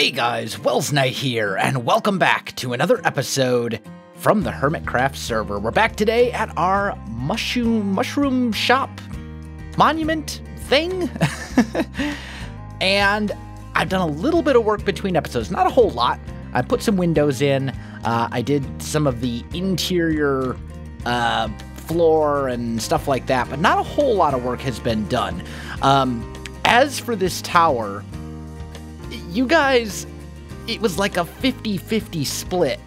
Hey guys, Welsknight here, and welcome back to another episode from the Hermitcraft server. We're back today at our mushroom shop monument thing. And I've done a little bit of work between episodes, not a whole lot. I put some windows in. I did some of the interior floor and stuff like that, but not a whole lot of work has been done. As for this tower, you guys, it was like a 50-50 split.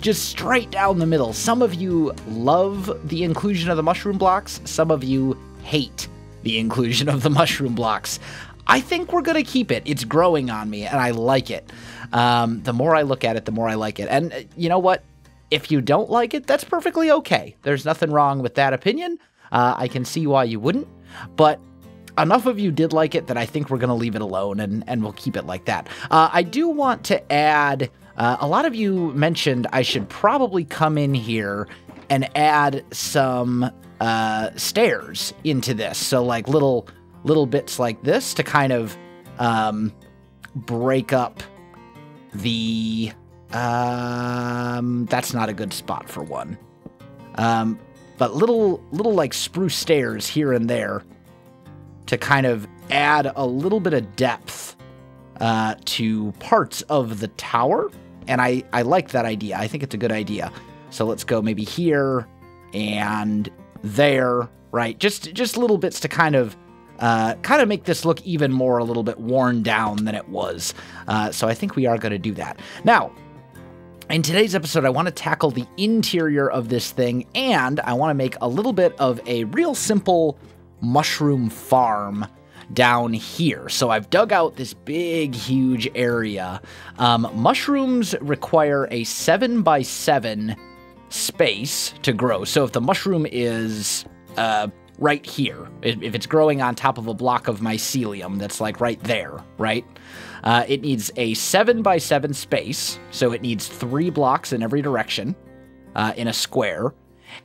Just straight down the middle. Some of you love the inclusion of the mushroom blocks. Some of you hate the inclusion of the mushroom blocks. I think we're going to keep it. It's growing on me, and I like it. The more I look at it, the more I like it. And you know what? If you don't like it, that's perfectly okay. There's nothing wrong with that opinion. I can see why you wouldn't, but enough of you did like it that I think we're going to leave it alone, and we'll keep it like that. I do want to add, a lot of you mentioned I should probably come in here and add some stairs into this. So like little bits like this to kind of break up the... that's not a good spot for one. But little like spruce stairs here and there to kind of add a little bit of depth to parts of the tower. And I like that idea. I think it's a good idea. So let's go maybe here and there, right? Just little bits to kind of make this look even more a little bit worn down than it was. So I think we are going to do that. Now, in today's episode, I want to tackle the interior of this thing, and I want to make a little bit of a real simple mushroom farm down here. So I've dug out this big, huge area. Mushrooms require a 7 by 7 space to grow. So if the mushroom is right here, if it's growing on top of a block of mycelium that's like right there, right? It needs a 7 by 7 space. So it needs 3 blocks in every direction in a square.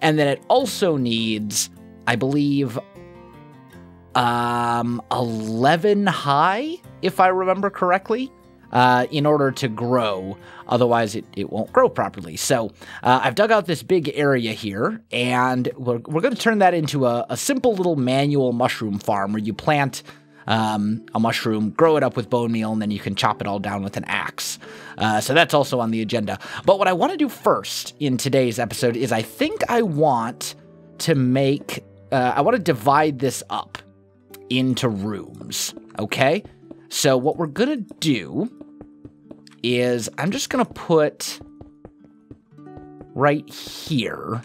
And then it also needs, I believe, 11 high, if I remember correctly, in order to grow. Otherwise, it won't grow properly. So I've dug out this big area here, and we're going to turn that into a simple little manual mushroom farm where you plant a mushroom, grow it up with bone meal, and then you can chop it all down with an axe. So that's also on the agenda. But what I want to do first in today's episode is I think I want to make... I want to divide this up into rooms, okay? So what we're gonna do is I'm just gonna put right here.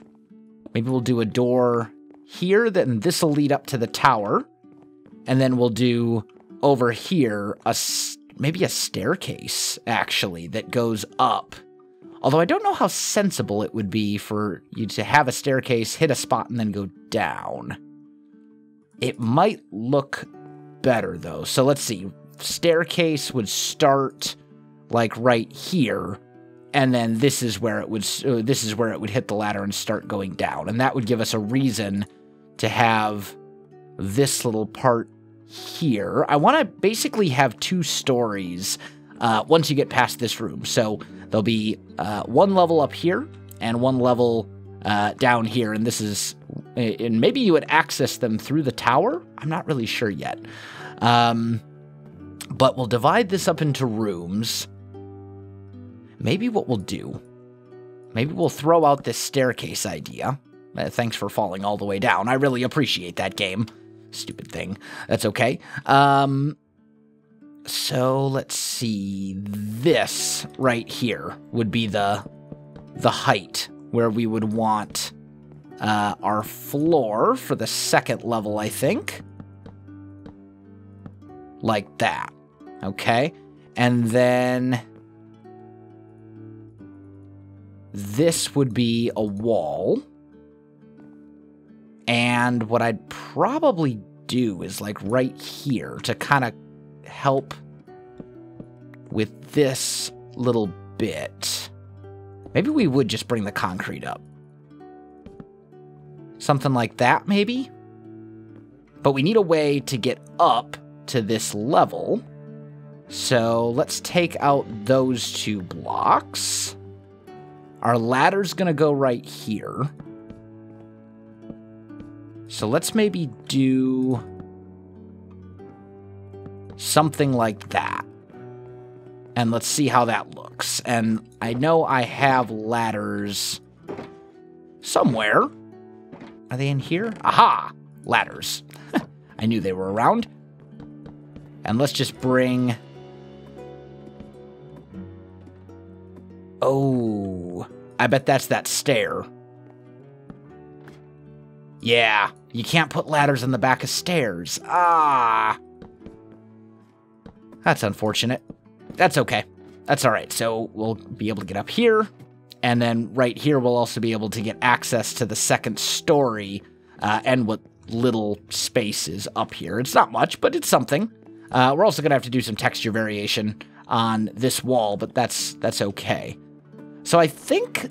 Maybe we'll do a door here, then this'll lead up to the tower. And then we'll do over here maybe a staircase, actually, that goes up. Although I don't know how sensible it would be for you to have a staircase, hit a spot, and then go down. It might look better, though. So let's see. Staircase would start, like, right here. And then this is where it would hit the ladder and start going down. And that would give us a reason to have this little part here. I want to basically have 2 stories once you get past this room. So there'll be one level up here and one level down here. And this is... And maybe you would access them through the tower? I'm not really sure yet. But we'll divide this up into rooms. Maybe what we'll do... Maybe we'll throw out this staircase idea. Thanks for falling all the way down. I really appreciate that, game. Stupid thing. That's okay. So let's see. This right here would be the height where we would want... our floor for the second level, I think. Like that. Okay. And then... This would be a wall. And what I'd probably do is, like, right here to kind of help with this little bit. Maybe we would just bring the concrete up. Something like that, maybe? But we need a way to get up to this level. So let's take out those two blocks. Our ladder's going to go right here. So let's maybe do something like that. And let's see how that looks. And I know I have ladders somewhere. Are they in here? Aha! Ladders. I knew they were around. And let's just bring... Oh, I bet that's that stair. Yeah, you can't put ladders on the back of stairs. Ah! That's unfortunate. That's okay. That's all right. So we'll be able to get up here. And then right here, we'll also be able to get access to the second story and what little space is up here. It's not much, but it's something. We're also going to have to do some texture variation on this wall, but that's okay. So I think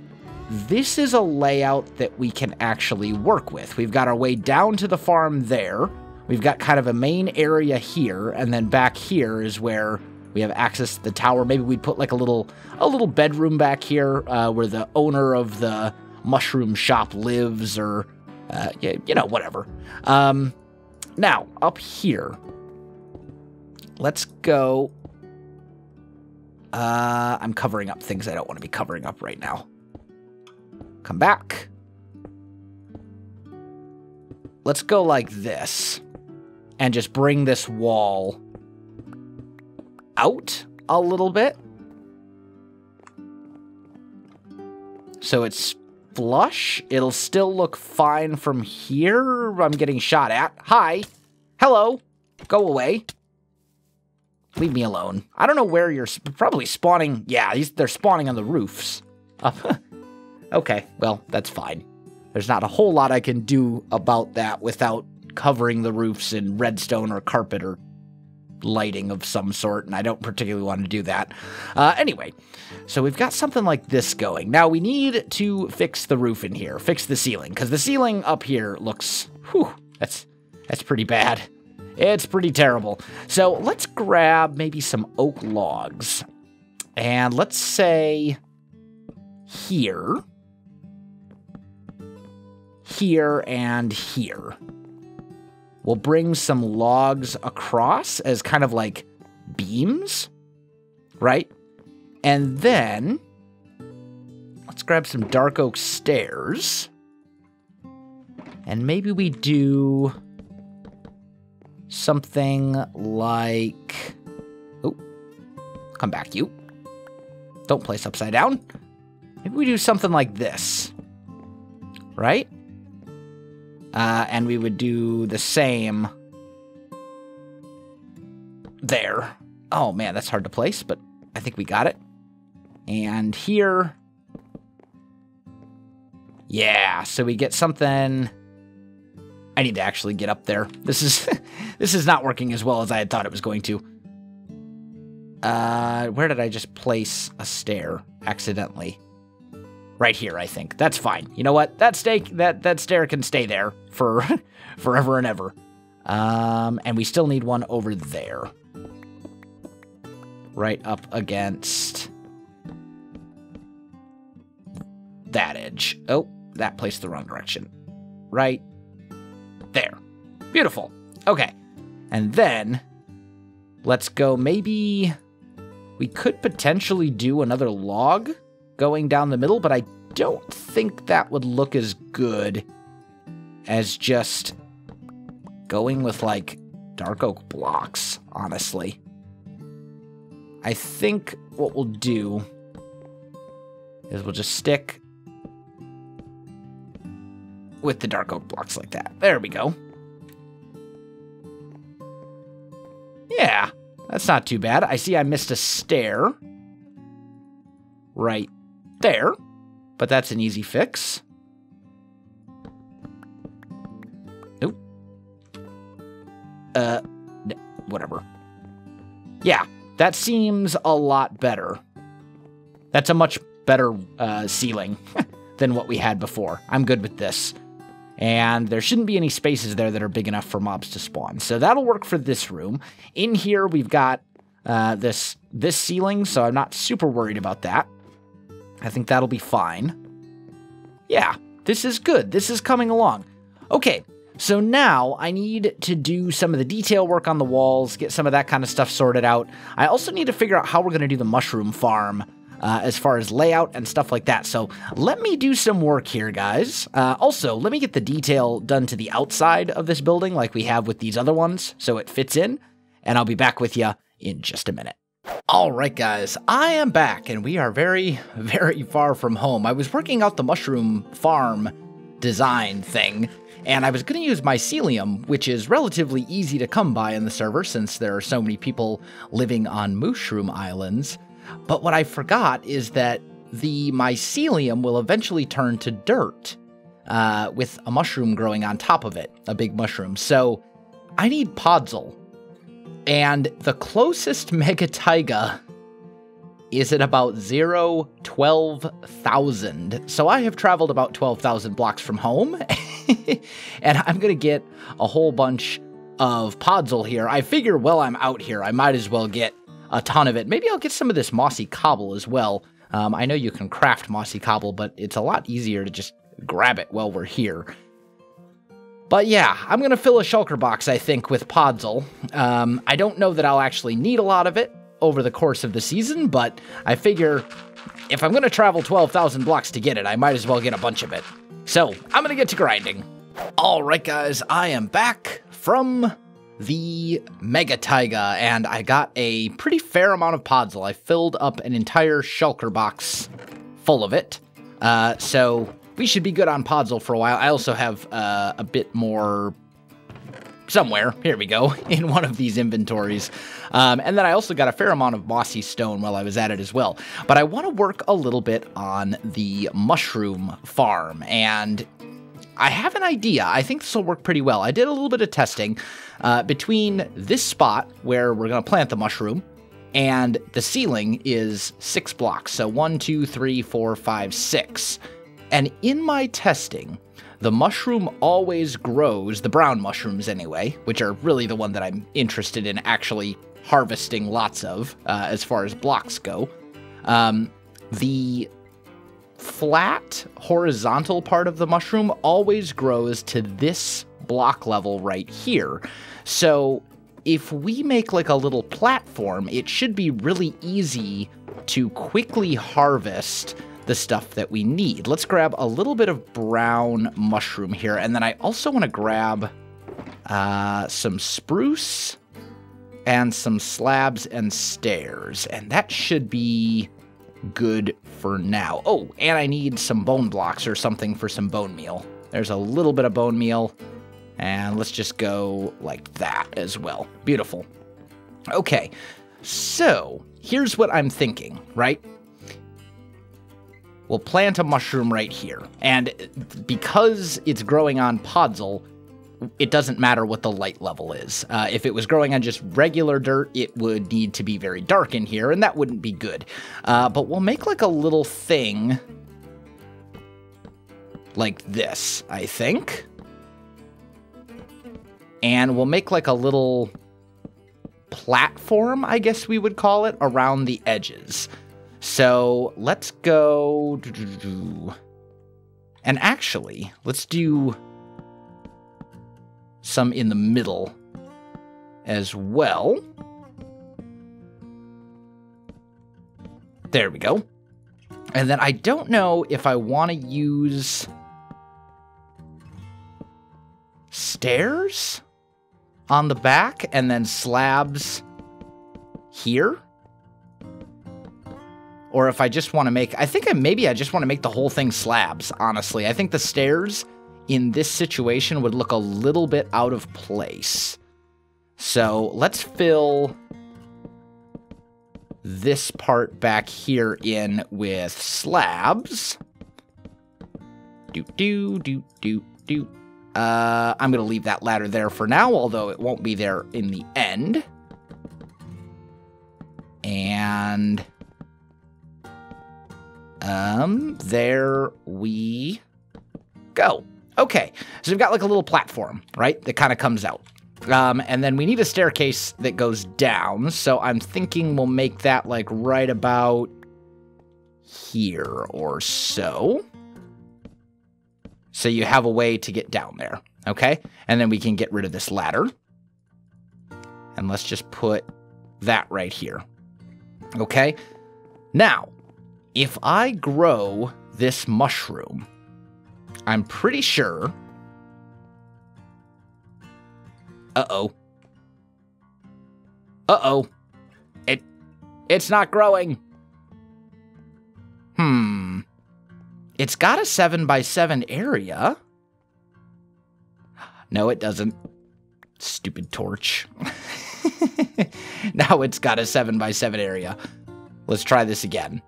this is a layout that we can actually work with. We've got our way down to the farm there. We've got kind of a main area here, and then back here is where we have access to the tower. Maybe we put like a little bedroom back here where the owner of the mushroom shop lives, or you know, whatever. Now up here, let's go. I'm covering up things I don't want to be covering up right now. Come back. Let's go like this, and just bring this wall out a little bit so it's flush. It'll still look fine from here. I'm getting shot at. Hi. Hello. Go away. Leave me alone. I don't know where you're probably spawning. Yeah, they're spawning on the roofs. Okay, well, that's fine. There's not a whole lot I can do about that without covering the roofs in redstone or carpet or lighting of some sort, and I don't particularly want to do that. Anyway, so we've got something like this going. Now we need to fix the roof in here, fix the ceiling, because the ceiling up here looks, whew, that's pretty bad. It's pretty terrible. So let's grab maybe some oak logs, and let's say here, here, and here. We'll bring some logs across as kind of like beams, right? And then let's grab some dark oak stairs. And maybe we do something like... Oh, come back, you. Don't place upside down. Maybe we do something like this, right? And we would do the same there. Oh, man, that's hard to place, but I think we got it. And here. Yeah, so we get something. I need to actually get up there. This is this is not working as well as I had thought it was going to. Where did I just place a stair accidentally? Right here, I think. That's fine. You know what? That stair can stay there for forever and ever. And we still need one over there. Right up against that edge. Oh, that placed the wrong direction. Right there. Beautiful. Okay. And then let's go. Maybe we could potentially do another log going down the middle, but I don't think that would look as good as just going with, like, dark oak blocks, honestly. I think what we'll do is we'll just stick with the dark oak blocks like that. There we go. Yeah, that's not too bad. I see I missed a stair right there, but that's an easy fix. Nope. Whatever. Yeah, that seems a lot better. That's a much better ceiling than what we had before. I'm good with this. And there shouldn't be any spaces there that are big enough for mobs to spawn. So that'll work for this room. In here, we've got this ceiling, so I'm not super worried about that. I think that'll be fine. Yeah, this is good. This is coming along. Okay, so now I need to do some of the detail work on the walls, get some of that kind of stuff sorted out. I also need to figure out how we're going to do the mushroom farm as far as layout and stuff like that. So let me do some work here, guys. Also, let me get the detail done to the outside of this building like we have with these other ones so it fits in, and I'll be back with you in just a minute. All right, guys, I am back, and we are very, very far from home. I was working out the mushroom farm design thing, and I was going to use mycelium, which is relatively easy to come by in the server since there are so many people living on mushroom islands. But what I forgot is that the mycelium will eventually turn to dirt with a mushroom growing on top of it, a big mushroom. So I need podzol. And the closest Mega Taiga is at about 012,000. So I have traveled about 12,000 blocks from home. And I'm going to get a whole bunch of podzol here. I figure while I'm out here, I might as well get a ton of it. Maybe I'll get some of this mossy cobble as well. I know you can craft mossy cobble, but it's a lot easier to just grab it while we're here. But yeah, I'm going to fill a shulker box, I think, with podzol. I don't know that I'll actually need a lot of it over the course of the season, but I figure if I'm going to travel 12,000 blocks to get it, I might as well get a bunch of it. So I'm going to get to grinding. All right, guys, I am back from the Mega Taiga, and I got a pretty fair amount of podzol. I filled up an entire shulker box full of it, so we should be good on podzol for a while. I also have a bit more somewhere, here we go, in one of these inventories. And then I also got a fair amount of mossy stone while I was at it as well. But I want to work a little bit on the mushroom farm, and I have an idea. I think this will work pretty well. I did a little bit of testing between this spot where we're going to plant the mushroom and the ceiling is 6 blocks. So 1, 2, 3, 4, 5, 6. And in my testing, the mushroom always grows, the brown mushrooms anyway, which are really the one that I'm interested in actually harvesting lots of as far as blocks go. The flat horizontal part of the mushroom always grows to this block level right here. So if we make like a little platform, it should be really easy to quickly harvest the stuff that we need. Let's grab a little bit of brown mushroom here, and then I also want to grab some spruce and some slabs and stairs, and that should be good for now. Oh, and I need some bone blocks or something for some bone meal. There's a little bit of bone meal, and let's just go like that as well. Beautiful. Okay, so here's what I'm thinking, right? We'll plant a mushroom right here, and because it's growing on podzol, it doesn't matter what the light level is. If it was growing on just regular dirt, it would need to be very dark in here, and that wouldn't be good. But we'll make like a little thing like this, I think. And we'll make like a little platform, I guess we would call it, around the edges. So let's go, and actually, let's do some in the middle as well. There we go. And then I don't know if I want to use stairs on the back and then slabs here. Or if I just want to make, I think maybe I just want to make the whole thing slabs, honestly. I think the stairs in this situation would look a little bit out of place. So let's fill this part back here in with slabs. I'm going to leave that ladder there for now, although it won't be there in the end. And there we go. Okay, so we've got like a little platform, right, that kind of comes out. And then we need a staircase that goes down, so I'm thinking we'll make that, like, right about here or so. So you have a way to get down there, okay? And then we can get rid of this ladder. And let's just put that right here, okay? Now, if I grow this mushroom, I'm pretty sure... Uh-oh. Uh-oh. It's not growing. Hmm. It's got a 7x7 area. No, it doesn't. Stupid torch. Now it's got a 7x7 area. Let's try this again.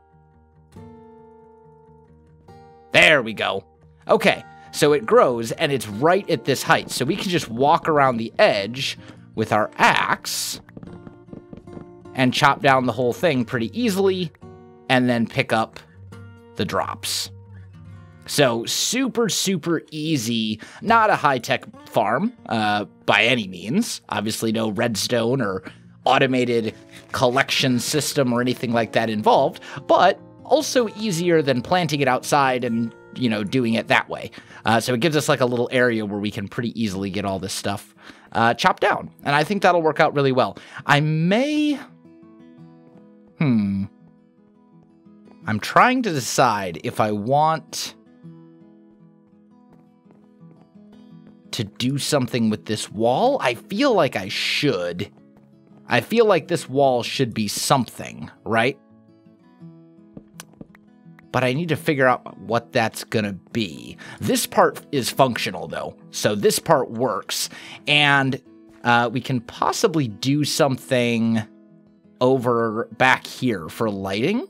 There we go. Okay. So it grows, and it's right at this height. So we can just walk around the edge with our axe and chop down the whole thing pretty easily and then pick up the drops. So super, super easy. Not a high-tech farm by any means. Obviously no redstone or automated collection system or anything like that involved, but also easier than planting it outside and, you know, doing it that way. So it gives us like a little area where we can pretty easily get all this stuff chopped down. And I think that'll work out really well. I may... I'm trying to decide if I want to do something with this wall. I feel like I should. I feel like this wall should be something, right? But I need to figure out what that's going to be. This part is functional, though. So this part works. And we can possibly do something over back here for lighting.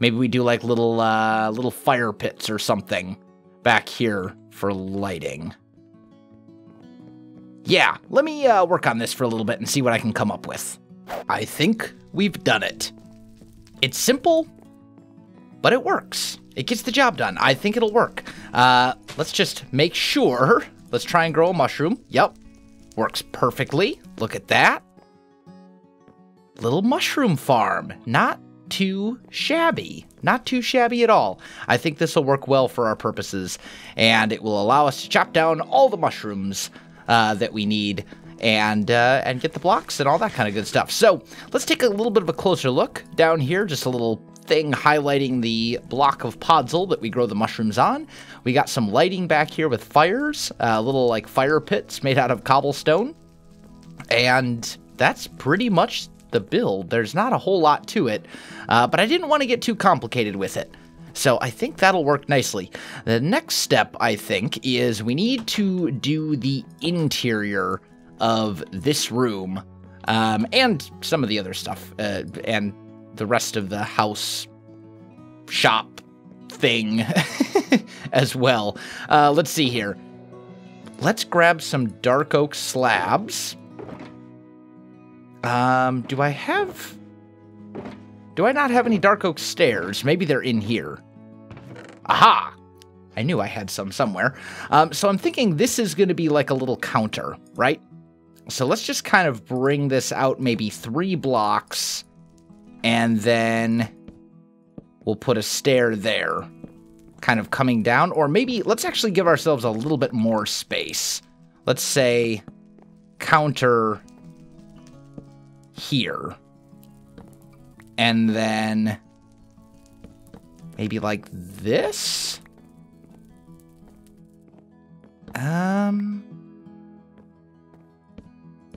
Maybe we do like little, little fire pits or something back here for lighting. Yeah, let me work on this for a little bit and see what I can come up with. I think we've done it. It's simple. But it works. It gets the job done. I think it'll work. Let's just make sure. Let's try and grow a mushroom. Yep. Works perfectly. Look at that. Little mushroom farm. Not too shabby. Not too shabby at all. I think this will work well for our purposes. And it will allow us to chop down all the mushrooms that we need. And get the blocks and all that kind of good stuff. So let's take a little bit of a closer look down here. Just a little thing highlighting the block of podzol that we grow the mushrooms on. We got some lighting back here with fires. Little like fire pits made out of cobblestone. And that's pretty much the build. There's not a whole lot to it. But I didn't want to get too complicated with it. So I think that'll work nicely. The next step, I think, is we need to do the interior of this room and some of the other stuff and the rest of the house shop thing as well. Let's see here. Let's grab some dark oak slabs. Do I not have any dark oak stairs? Maybe they're in here. Aha! I knew I had some somewhere. So I'm thinking this is going to be like a little counter, right? So let's just kind of bring this out maybe 3 blocks, and then we'll put a stair there, kind of coming down. Or maybe let's actually give ourselves a little bit more space. Let's say counter here, and then maybe like this.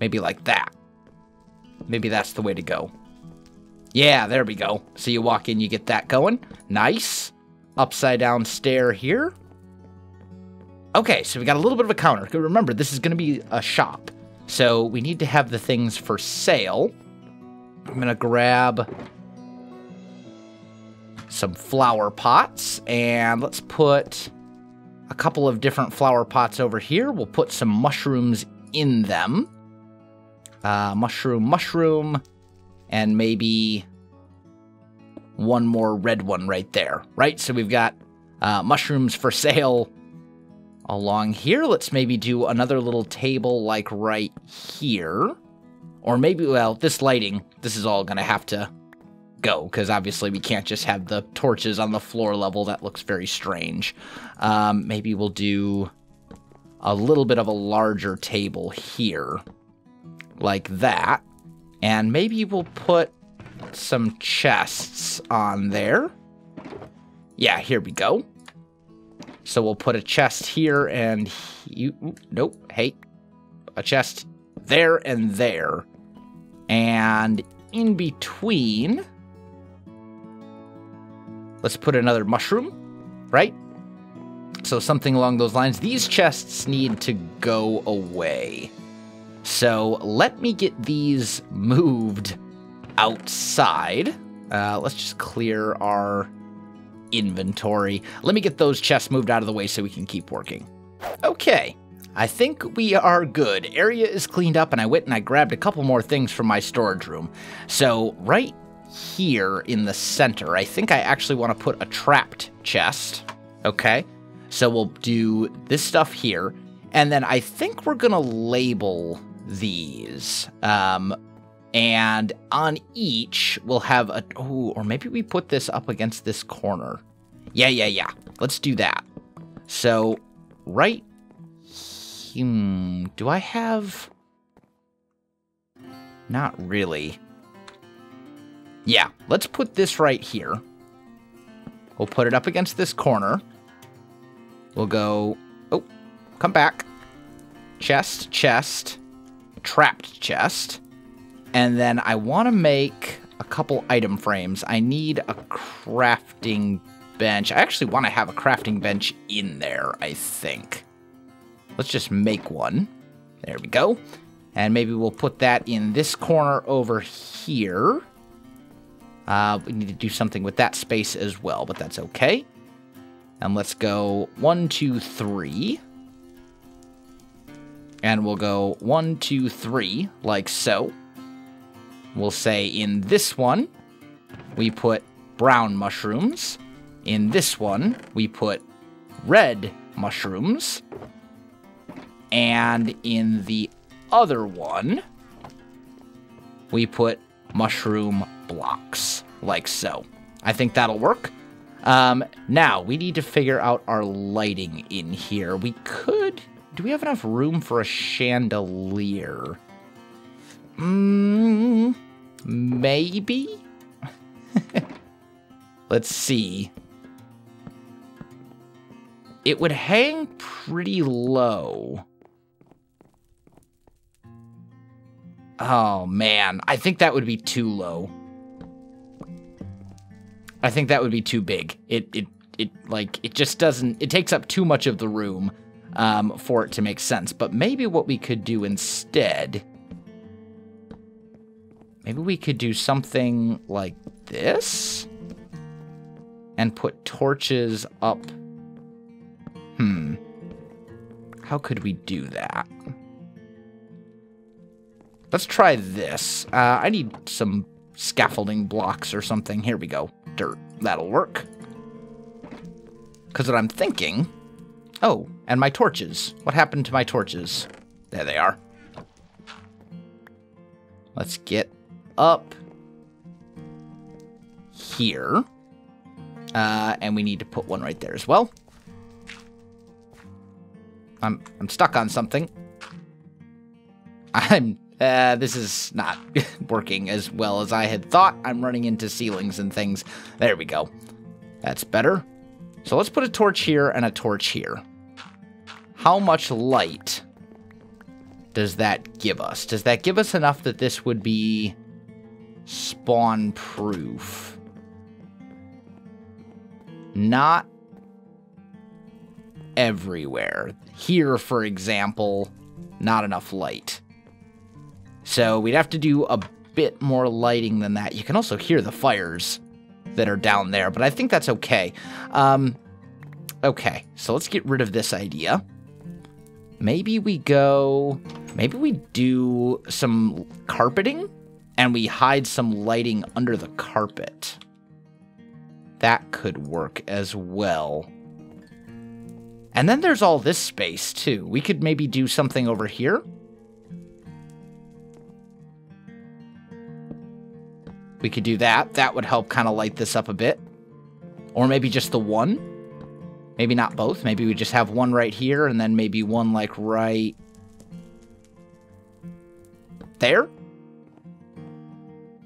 Maybe like that. Maybe that's the way to go. Yeah, there we go. So you walk in, you get that going. Nice. Upside down stair here. Okay, so we got a little bit of a counter. Remember, this is going to be a shop. So we need to have the things for sale. I'm going to grab some flower pots. And let's put a couple of different flower pots over here. We'll put some mushrooms in them. Mushroom, and maybe one more red one right there, right? So we've got mushrooms for sale along here. Let's maybe do another little table like right here. Or maybe, well, this lighting, this is all going to have to go, because obviously we can't just have the torches on the floor level. That looks very strange. Maybe we'll do a little bit of a larger table here, like that. And maybe we'll put some chests on there. Yeah, here we go. So we'll put a chest here and... nope, hey. A chest there and there. And in between... let's put another mushroom, right? So something along those lines. These chests need to go away. So let me get these moved outside. Let's just clear our inventory. Let me get those chests moved out of the way so we can keep working. Okay, I think we are good. Area is cleaned up, and I went and I grabbed a couple more things from my storage room. So right here in the center, I think I actually want to put a trapped chest. Okay, so we'll do this stuff here, and then I think we're gonna label these, and on each we'll have a... ooh, or maybe we put this up against this corner. Yeah, let's do that. So right, do I have... not really. Yeah, let's put this right here. We'll put it up against this corner. We'll go... oh, come back. Chest, chest, trapped chest. And then I want to make a couple item frames. I need a crafting bench. I actually want to have a crafting bench in there, I think. Let's just make one. There we go. And maybe we'll put that in this corner over here. We need to do something with that space as well, but that's okay. And let's go 1, 2, 3. And we'll go 1, 2, 3, like so. We'll say in this one, we put brown mushrooms. In this one, we put red mushrooms. And in the other one, we put mushroom blocks, like so. I think that'll work. Now, we need to figure out our lighting in here. We could... do we have enough room for a chandelier? Maybe? Let's see. It would hang pretty low. Oh, man. I think that would be too low. I think that would be too big. It just doesn't... it takes up too much of the room for it to make sense. But maybe what we could do instead... maybe we could do something like this? And put torches up. How could we do that? Let's try this. I need some scaffolding blocks or something. Here we go. Dirt. That'll work. Because what I'm thinking... oh, and my torches. What happened to my torches? There they are. Let's get up here. And we need to put one right there as well. I'm stuck on something. This is not working as well as I had thought. I'm running into ceilings and things. There we go. That's better. So let's put a torch here and a torch here. How much light does that give us? Does that give us enough that this would be spawn-proof? Not everywhere. Here, for example, not enough light. So we'd have to do a bit more lighting than that. You can also hear the fires that are down there, but I think that's okay. Okay, so let's get rid of this idea. Maybe we go... maybe we do some carpeting, and we hide some lighting under the carpet. That could work as well. And then there's all this space, too. We could maybe do something over here. We could do that. That would help kind of light this up a bit. Or maybe just the one. Maybe not both. Maybe we just have one right here and then maybe one like right there.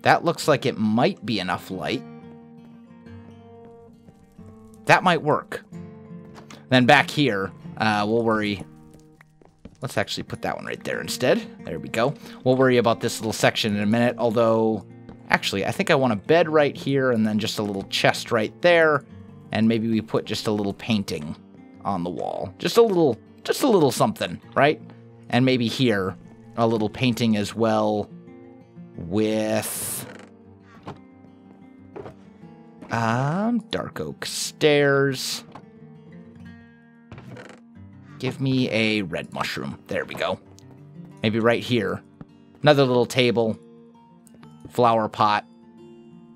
That looks like it might be enough light. That might work. Then back here, we'll worry. Let's actually put that one right there instead. There we go. We'll worry about this little section in a minute, although... Actually, I think I want a bed right here and then just a little chest right there. And maybe we put just a little painting on the wall. Just a little something, right? And maybe here, a little painting as well with... dark oak stairs. Give me a red mushroom. There we go. Maybe right here. Another little table. Flower pot.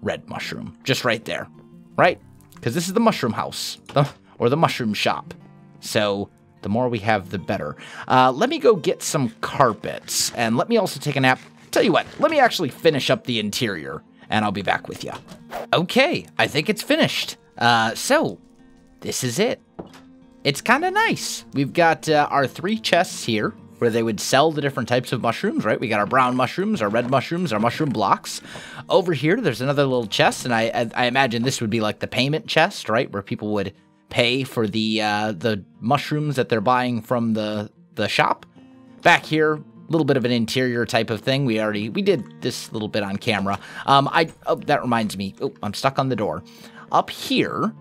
Red mushroom. Just right there. Right? Because this is the mushroom house. Or the mushroom shop. So, the more we have, the better. Let me go get some carpets. And let me also take a nap. Tell you what. Let me actually finish up the interior. And I'll be back with you. Okay. I think it's finished. So, this is it. It's kind of nice. We've got our three chests here where they would sell the different types of mushrooms, right? We got our brown mushrooms, our red mushrooms, our mushroom blocks. Over here, there's another little chest, and I imagine this would be like the payment chest, right? Where people would pay for the mushrooms that they're buying from the shop. Back here, a little bit of an interior type of thing. We did this little bit on camera. Oh, that reminds me. Oh, I'm stuck on the door. Up here...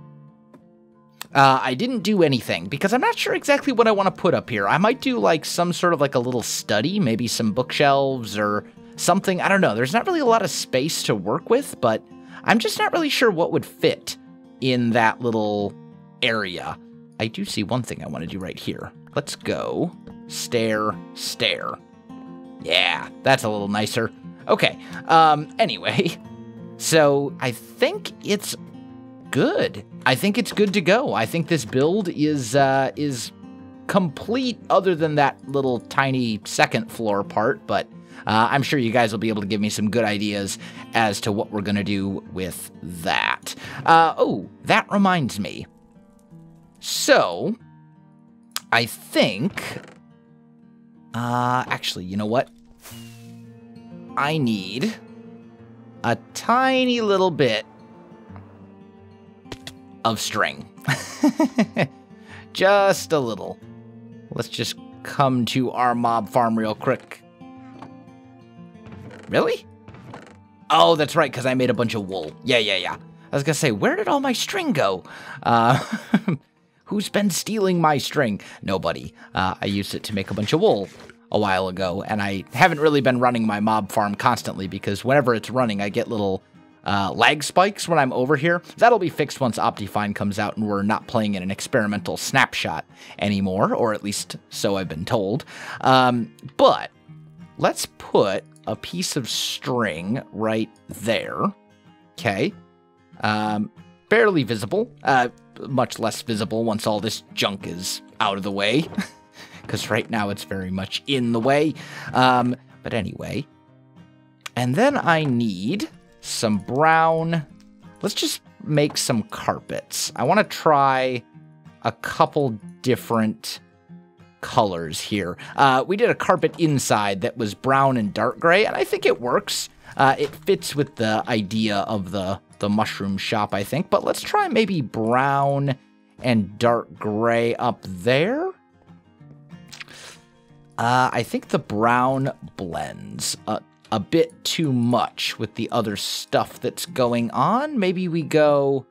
I didn't do anything because I'm not sure exactly what I want to put up here. I might do like some sort of like a little study, maybe some bookshelves or something. I don't know. There's not really a lot of space to work with, but I'm just not really sure what would fit in that little area. I do see one thing I want to do right here. Let's go. Stair. Yeah, that's a little nicer. Okay. Anyway, so I think it's good. I think it's good to go. I think this build is complete other than that little tiny second floor part, but I'm sure you guys will be able to give me some good ideas as to what we're going to do with that. Oh, that reminds me. So, I think... actually, you know what? I need a tiny little bit of string. Just a little. Let's just come to our mob farm real quick. Really? Oh, that's right, because I made a bunch of wool. Yeah. I was going to say, where did all my string go? Who's been stealing my string? Nobody. I used it to make a bunch of wool a while ago, and I haven't really been running my mob farm constantly because whenever it's running, I get little lag spikes when I'm over here. That'll be fixed once Optifine comes out and we're not playing in an experimental snapshot anymore, or at least so I've been told. But let's put a piece of string right there. Okay. Barely visible. Much less visible once all this junk is out of the way. Because right now it's very much in the way. But anyway. And then I need... some brown. Let's just make some carpets. I want to try a couple different colors here. We did a carpet inside that was brown and dark gray, and I think it works. It fits with the idea of the mushroom shop, I think. But let's try maybe brown and dark gray up there. I think the brown blends a bit too much with the other stuff that's going on. Maybe we go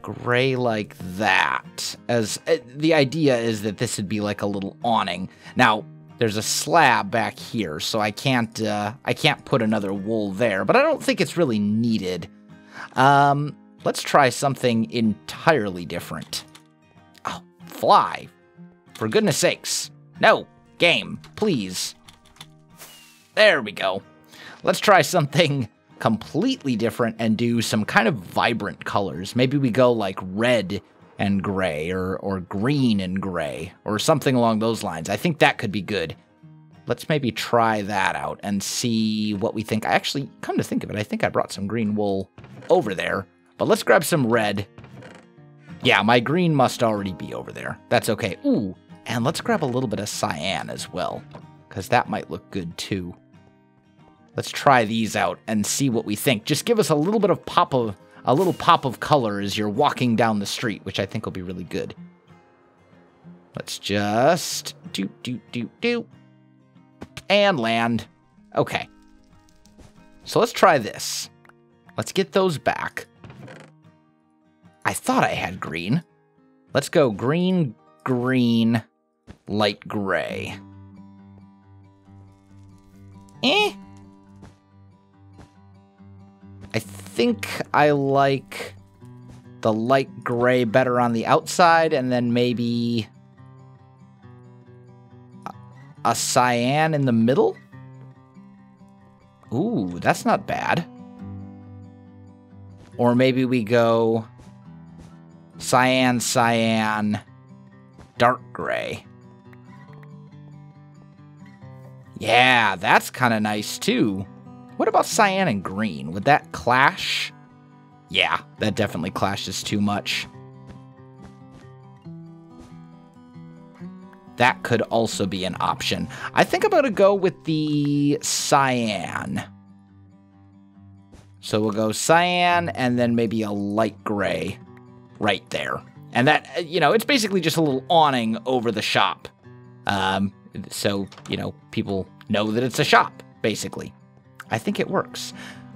gray like that. As the idea is that this would be like a little awning. Now there's a slab back here, so I can't put another wool there. But I don't think it's really needed. Let's try something entirely different. Oh, fly! For goodness sakes! No, game, please. There we go. Let's try something completely different and do some kind of vibrant colors. Maybe we go like red and gray, or green and gray, or something along those lines. I think that could be good. Let's maybe try that out and see what we think. I actually, come to think of it, I think I brought some green wool over there, but let's grab some red. Yeah, my green must already be over there. That's okay. Ooh, and let's grab a little bit of cyan as well, because that might look good too. Let's try these out and see what we think. Just give us a little bit of a little pop of color as you're walking down the street, which I think will be really good. Let's just do and land. Okay. So let's try this. Let's get those back. I thought I had green. Let's go green, green, light gray. I think I like the light gray better on the outside, and then maybe a cyan in the middle? Ooh, that's not bad. Or maybe we go cyan, cyan, dark gray. Yeah, that's kind of nice too. What about cyan and green? Would that clash? Yeah, that definitely clashes too much. That could also be an option. I think I'm going to go with the cyan. So we'll go cyan and then maybe a light gray right there. And that, you know, it's basically just a little awning over the shop. So, you know, people know that it's a shop, basically. I think it works.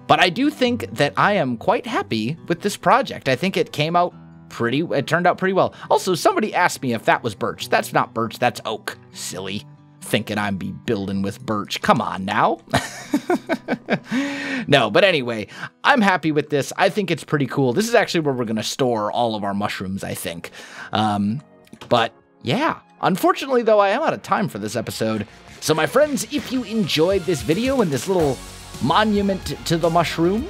But I do think that I am quite happy with this project. I think it came out pretty, it turned out pretty well. Also, somebody asked me if that was birch. That's not birch, that's oak. Silly. Thinking I'd be building with birch. Come on now. No, but anyway, I'm happy with this. I think it's pretty cool. This is actually where we're going to store all of our mushrooms, I think. But yeah, unfortunately though, I am out of time for this episode. So my friends, if you enjoyed this video and this little monument to the mushroom,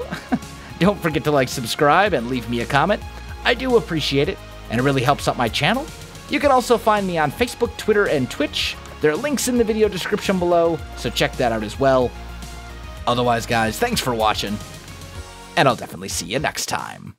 don't forget to like, subscribe, and leave me a comment. I do appreciate it, and it really helps out my channel. You can also find me on Facebook, Twitter, and Twitch. There are links in the video description below, so check that out as well. Otherwise, guys, thanks for watching, and I'll definitely see you next time.